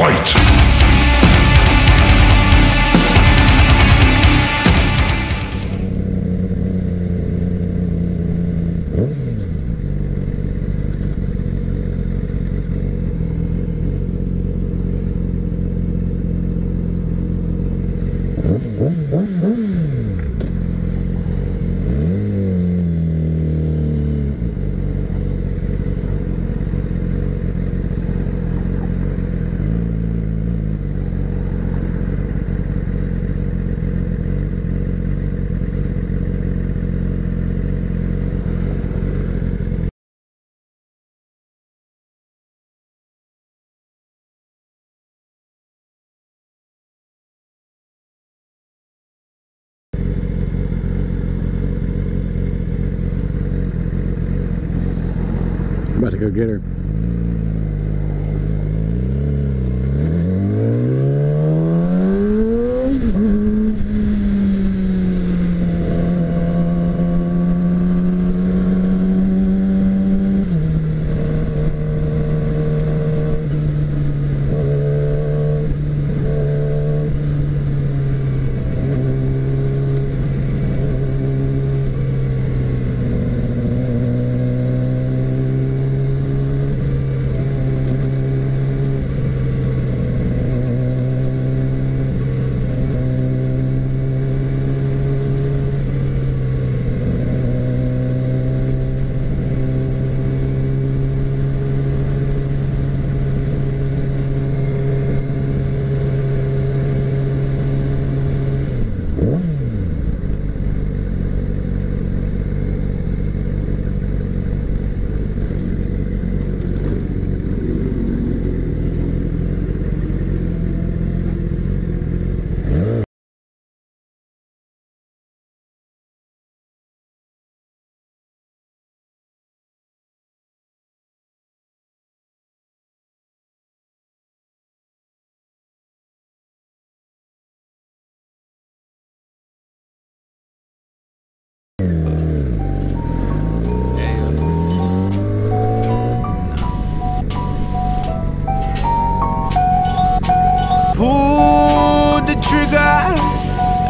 Fight! I'm about to go get her.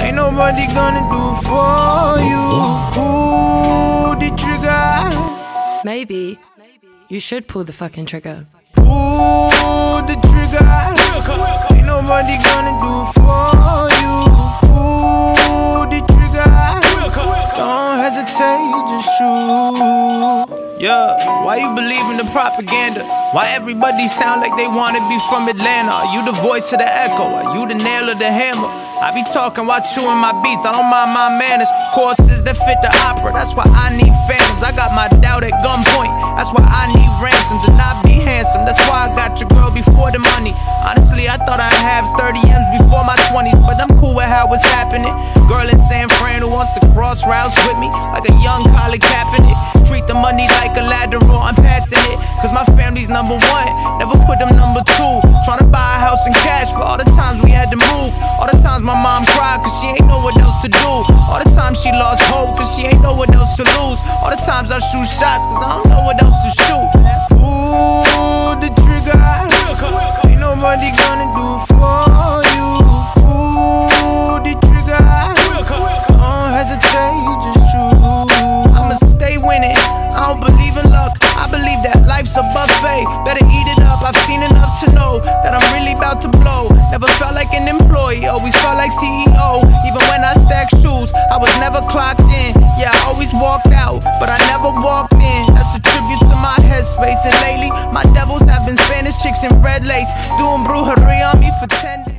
Ain't nobody gonna do it for you. Pull the trigger. Maybe you should pull the fucking trigger. Pull the trigger. Ain't nobody gonna do it for you. Pull the trigger. Don't hesitate, just shoot. Yeah, why you believe in the propaganda? Why everybody sound like they wanna be from Atlanta? Are you the voice of the echo? Are you the nail of the hammer? I be talking while chewing my beats, I don't mind my manners. Courses that fit the opera, that's why I need phantoms. I got my doubt at gunpoint, that's why I need ransoms. And I be handsome, that's why I got your girl before the money. Honestly, I thought I'd have 30 M's before my 20s, but I'm cool with how it's happening. Girl in San Fran who wants to cross routes with me, like a young college Kaepernick. Treat the money like a lateral, I'm passing it. Cause my family's number one, never put them number two. Tryna buy a house in cash for all the times we had to move. All the times my mom cried cause she ain't know what else to do. All the times she lost hope cause she ain't know what else to lose. All the times I shoot shots cause I don't know what else to shoot. Pull the trigger, ain't nobody gonna do it for you. Pull the trigger, don't hesitate, just shoot. I'ma stay winning, I don't believe in luck. I believe that life's a buffet, better eat it up. I've seen enough to know that I'm really about to blow. Never felt like an employee, always felt like CEO. Even when I stacked shoes, I was never clocked in. Yeah, I always walked out, but I never walked in. That's a tribute to my headspace. And lately, my devils have been Spanish chicks in red lace, doing brujeria on me for 10 days.